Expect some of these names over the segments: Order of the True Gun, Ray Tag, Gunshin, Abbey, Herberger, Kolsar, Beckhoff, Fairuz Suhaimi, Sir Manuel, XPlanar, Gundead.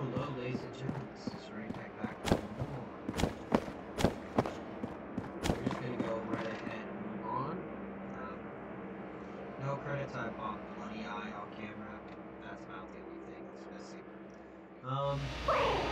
Hello, ladies and gentlemen, this is Ray Tag back with more. We're just going to go right ahead and move on. No credits, I bought Bloody Eye off camera. That's about the only thing that's missing.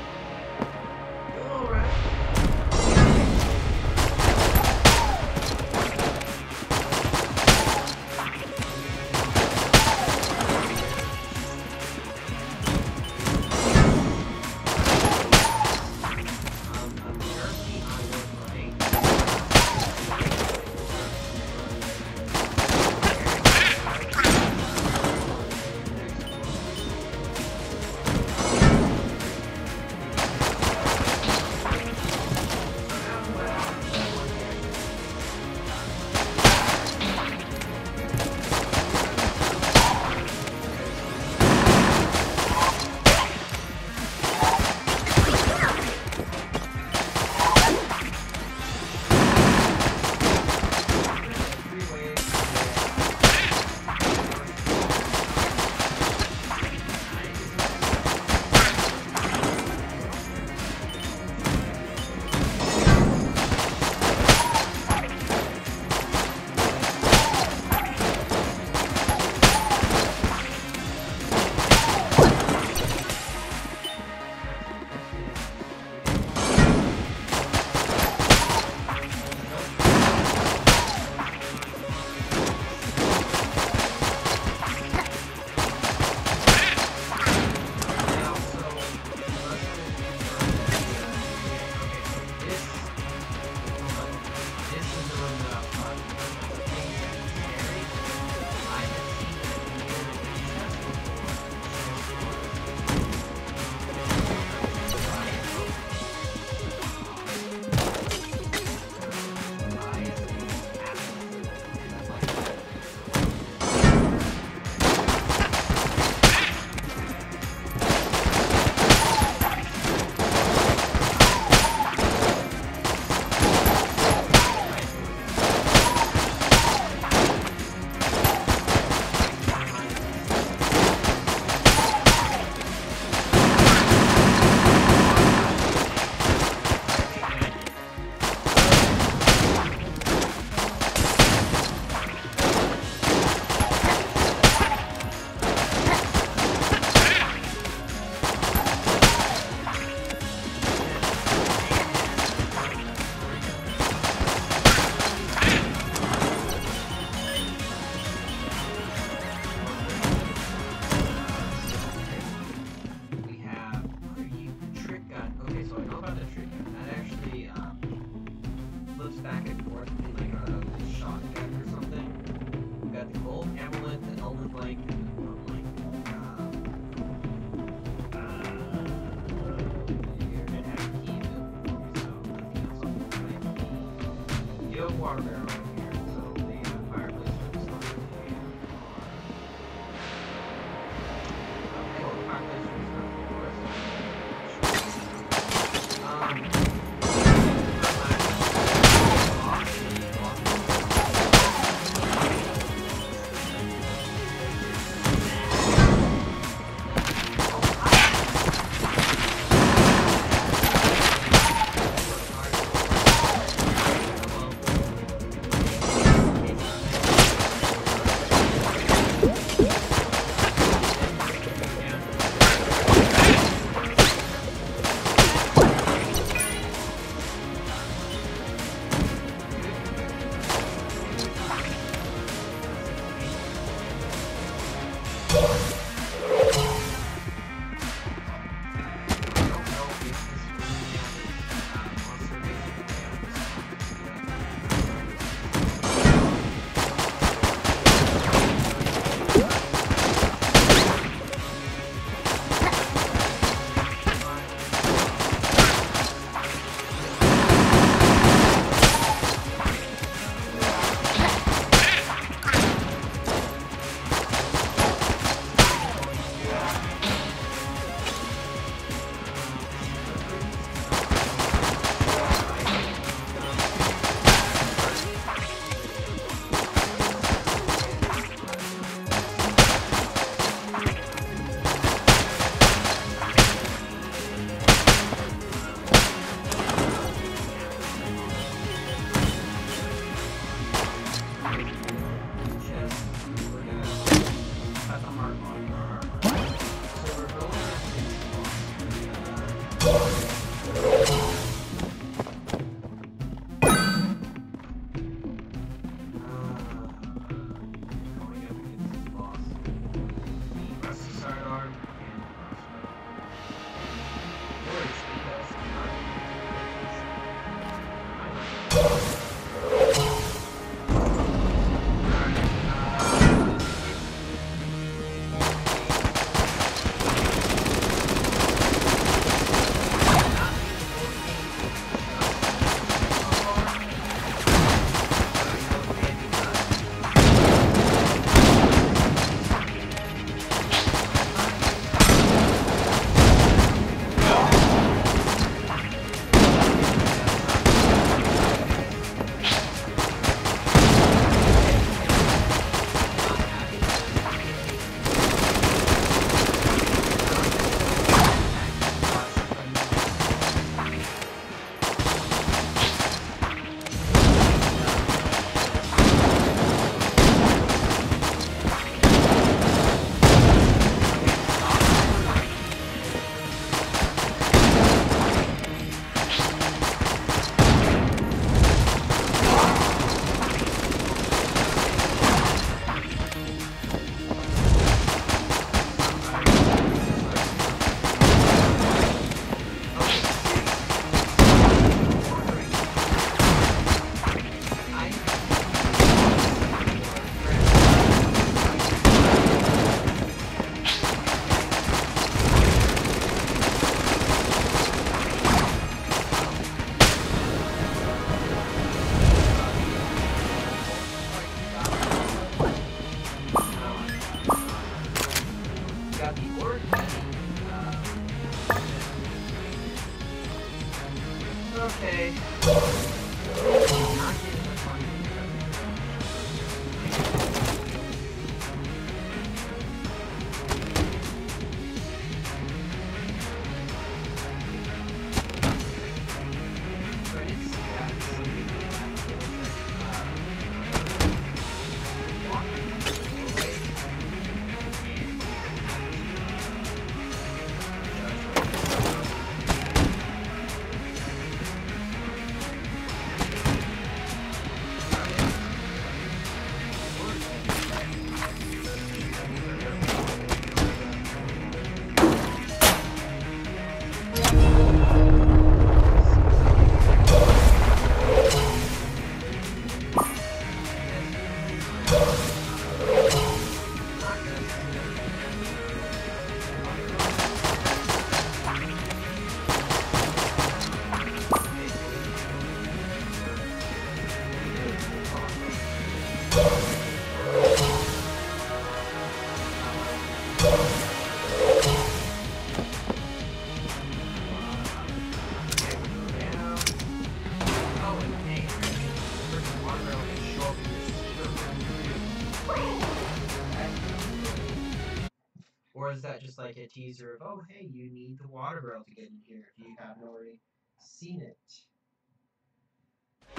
Like a teaser of, oh hey, you need the water barrel to get in here if you haven't already seen it.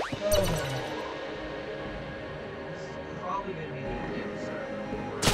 This is probably going to be the end of this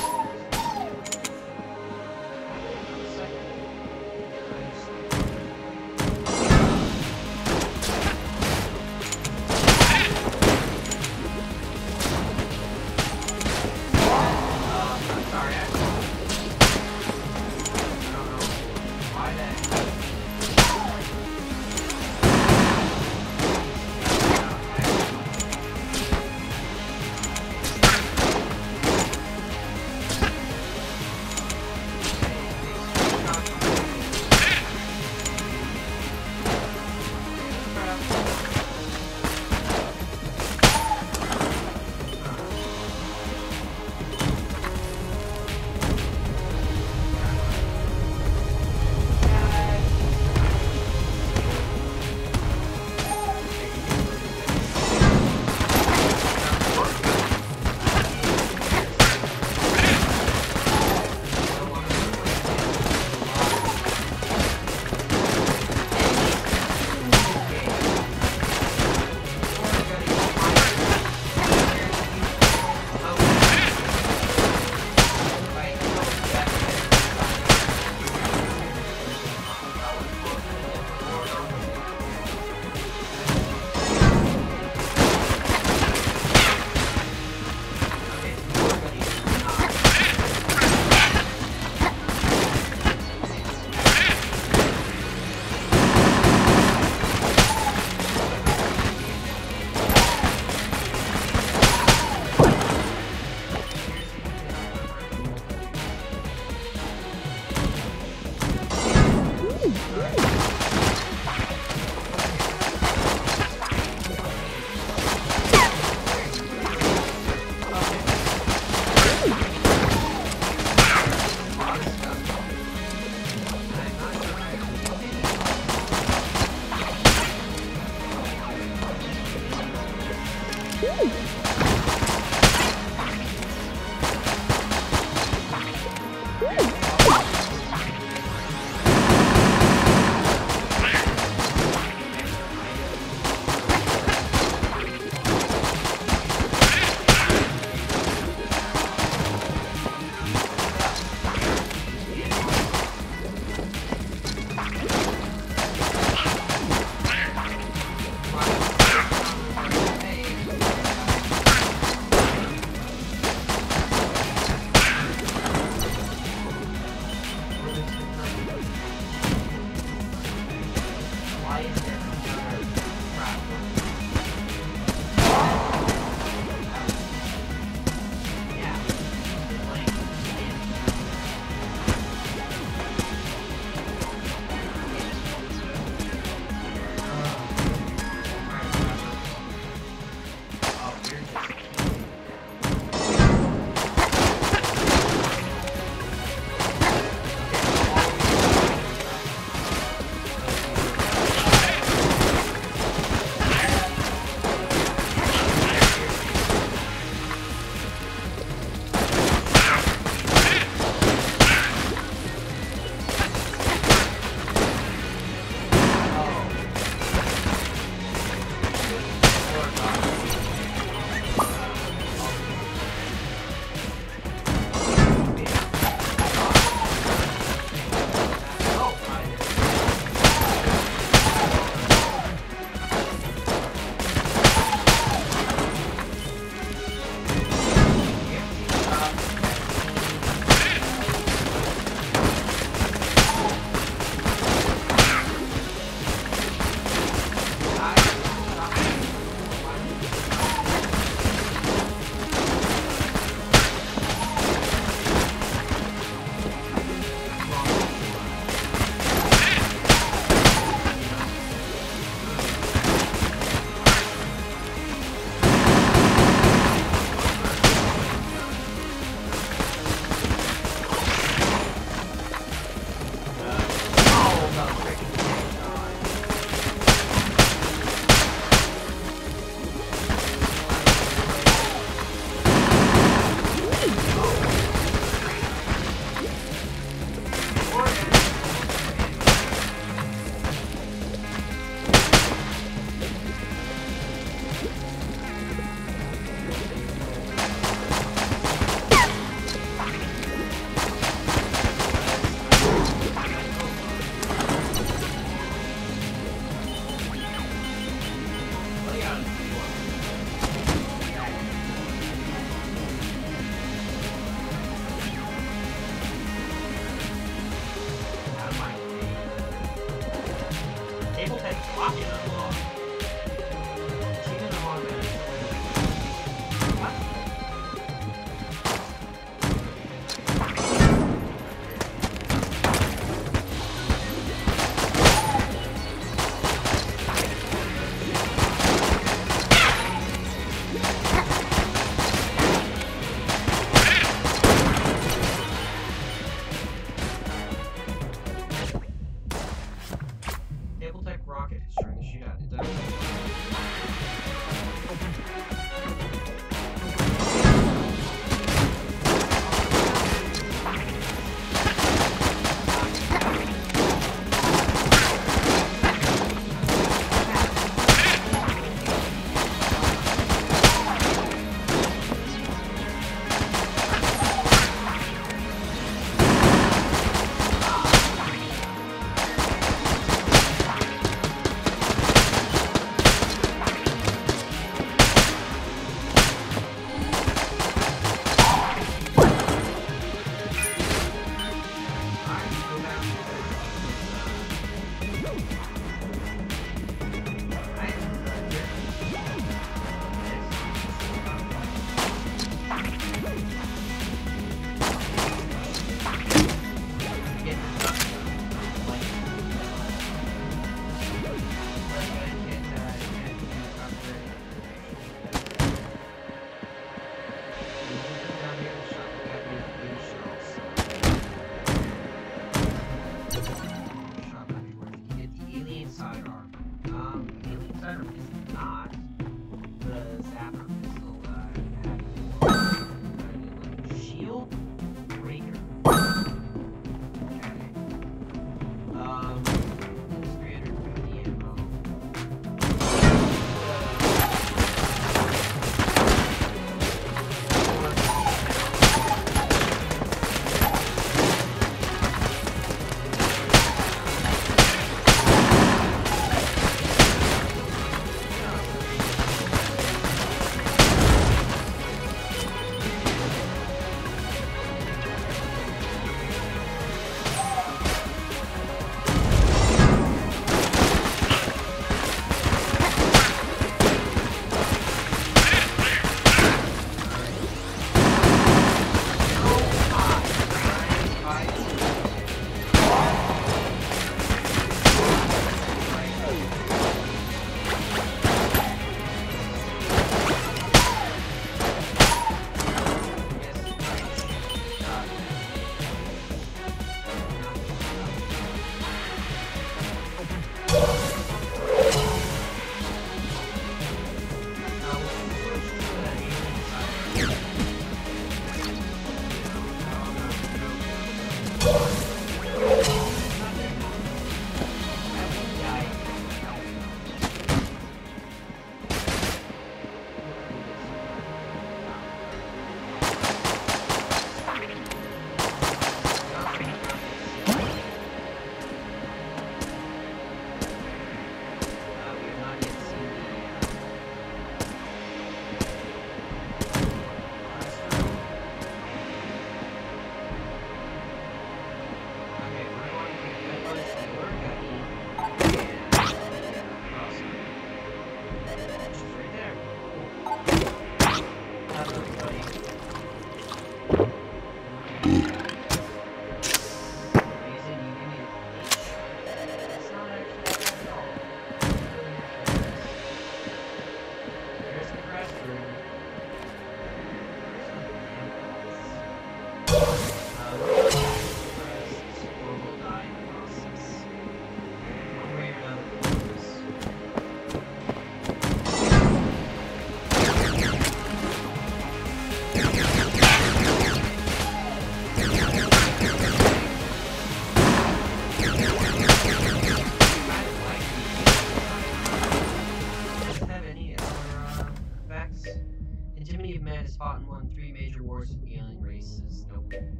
won 3 major wars with the alien races. Nope.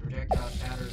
Projectile shatter.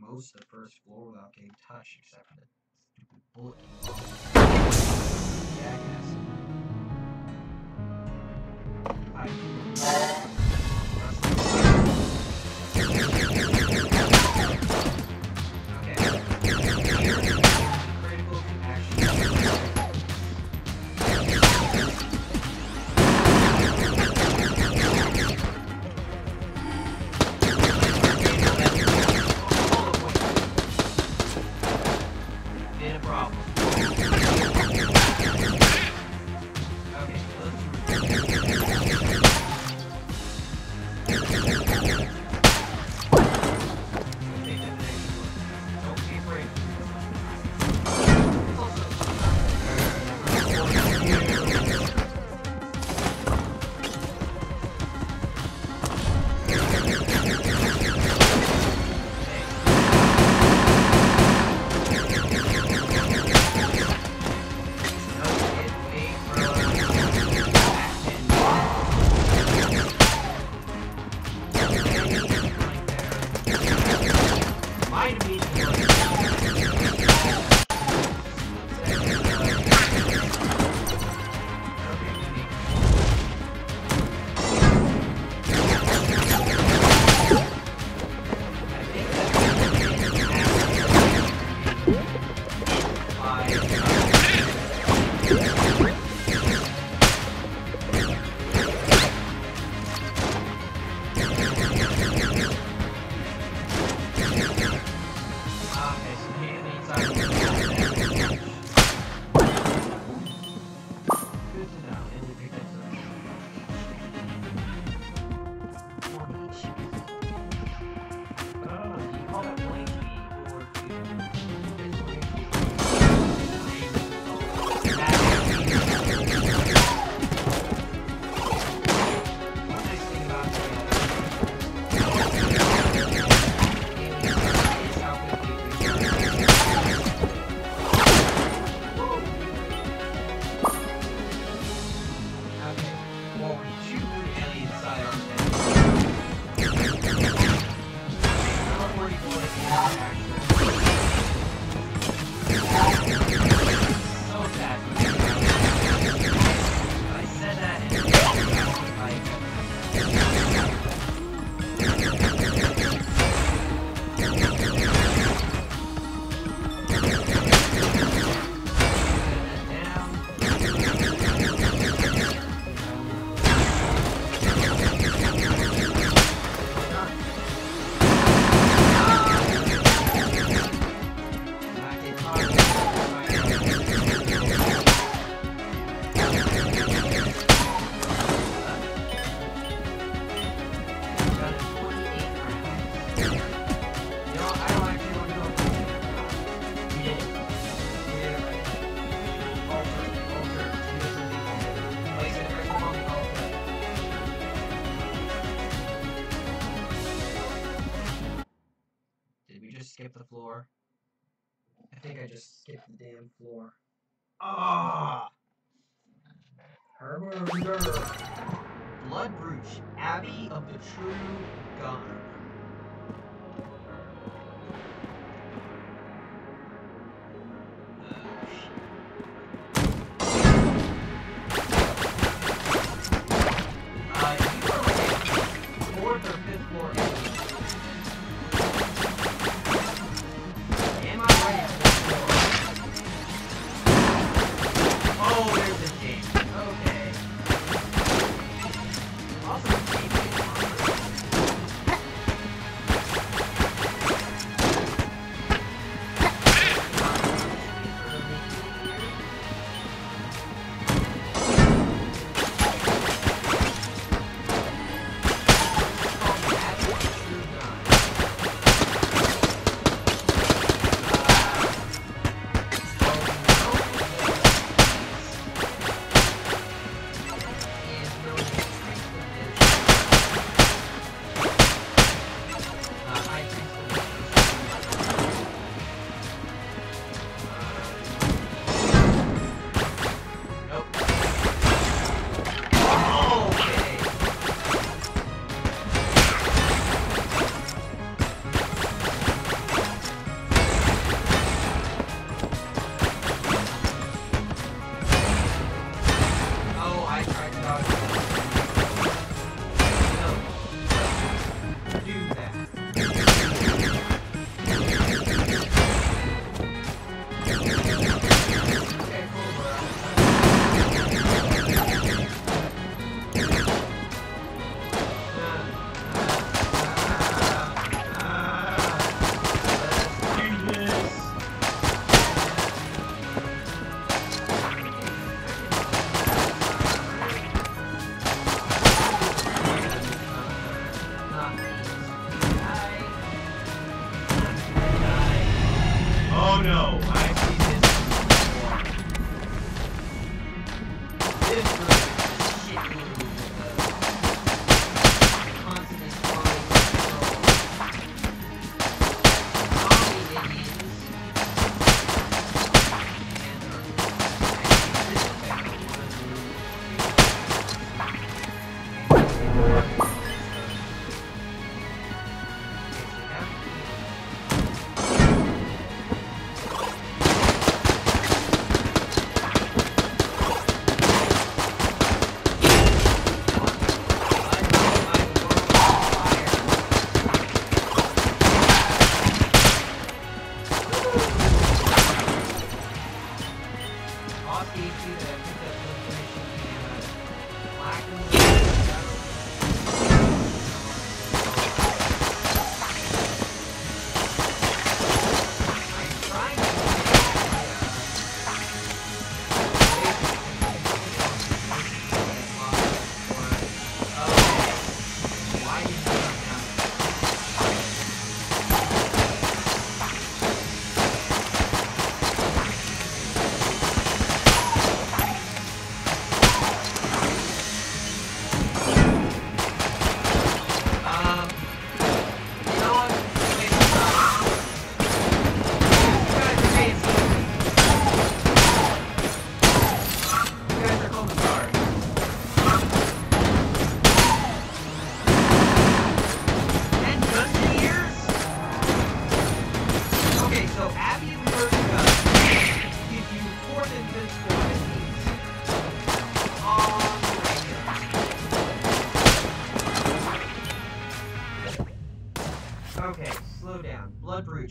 Most of the first floor without getting touched, except for the stupid bullet. Yeah, I guess. Okay. Critical action. Okay, Skip the floor. I think I just skipped the damn floor. Ah! Herberger! Blood Brooch, Abbey of the True Gun. You are right. Fourth or fifth floor.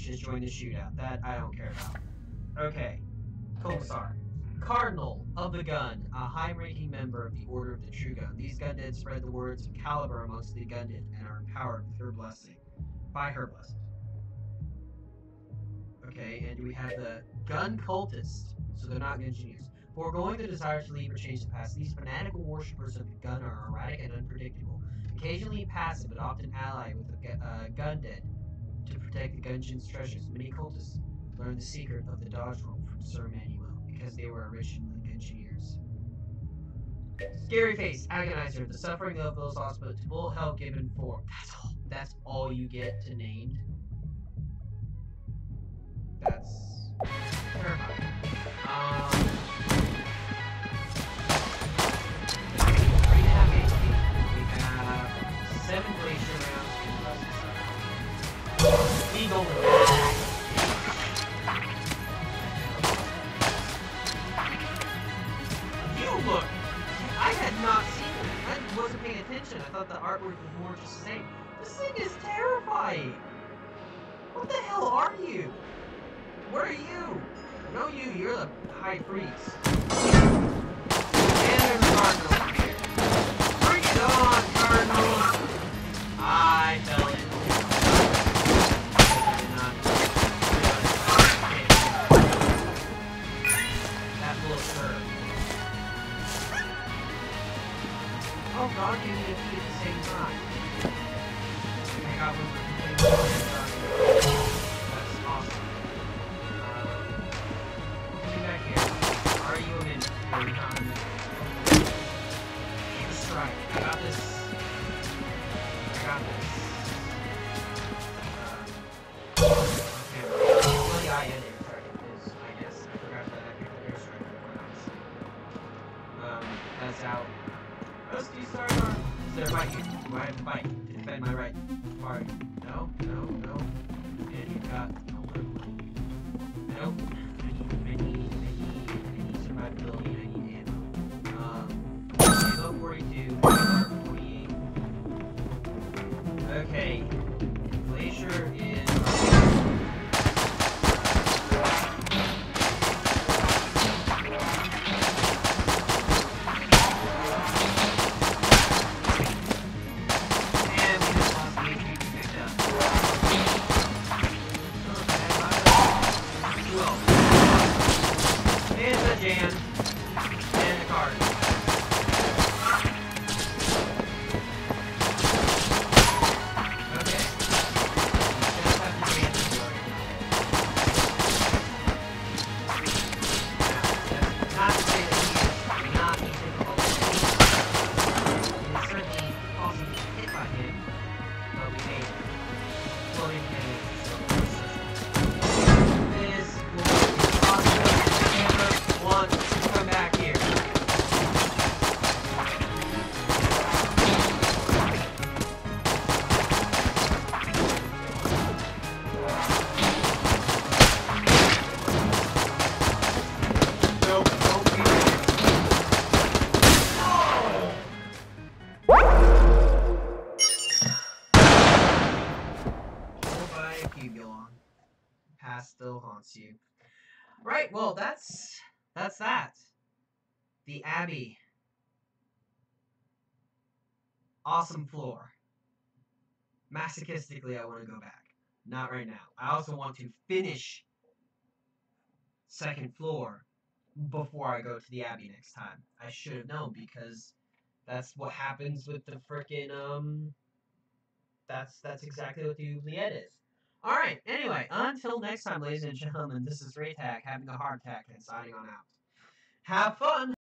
Has joined the shootout. That I don't care about. Okay. Kolsar. Cardinal of the Gun, a high-ranking member of the Order of the True Gun. These Gundead spread the words of Caliber amongst the Gundead and are empowered with her blessing. By her blessing. Okay, and we have the Gun Cultists, so they're not engineers. Foregoing the desire to leave or change the past, these fanatical worshippers of the Gun are erratic and unpredictable. occasionally passive but often allied with the Gunded to protect the Gunshin's treasures. Many cultists learned the secret of the dodge roll from Sir Manuel because they were originally Gunshineers. Scary Face, Agonizer, the suffering of those lost but to full hell given form. That's all you get to named. That's terrifying. We have 7 glacier rounds in the process. Eagle. I thought the artwork was more just the same. This thing is terrifying! What the hell are you? Where are you? No, you're the high priest. And there's a cardinal over here. Bring it on, cardinal! I fell in. That little curve. Oh god, you need to be at the same time. I got one of the things. That's awesome. Get back here. Are you a minute? Are you not a minute? Just try it. I got this. Okay, well, yeah, I had airstrike. I guess. I forgot that I picked the airstrike before. That's out. Rusty Star Guard! Is there a fight here? Do I have to fight to defend my right? Party? No, no, no. And you've got a little one. Nope. I need survivability. I need ammo. Ammo 42. Ammo 48. Okay. Glacier is... That's that. The Abbey. Awesome floor. Masochistically, I want to go back. Not right now. I also want to finish second floor before I go to the Abbey next time. I should have known because that's what happens with the frickin' that's exactly what the oubliette is. Alright, anyway, until next time, ladies and gentlemen, this is Ray Tag having a heart attack and signing on out. Have fun!